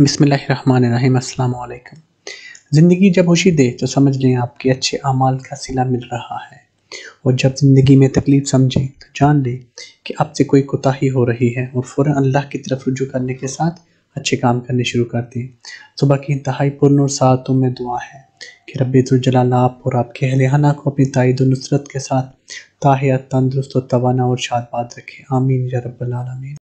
बिस्मिल्लाहिर्रहमानिर्रहीम, अस्सलामुअलैकुम। ज़िंदगी जब खुशी दे तो समझ लें आपके अच्छे अमाल का सिला मिल रहा है, और जब ज़िंदगी में तकलीफ़ समझें तो जान लें कि आपसे कोई कोताही हो रही है और फ़ौरन अल्लाह की तरफ रुजू करने के साथ अच्छे काम करने शुरू कर दें। सुबह की इंतहाई पुरनूर सातों में दुआ है कि रब्बे ज़ुल जलाल आप और आपके अहले खाना को अपनी तायद और नुसरत के साथ ताहियात, तंदुरुस्त और तवाना और शादबाद रखें। आमीन या रब्बल आलमीन।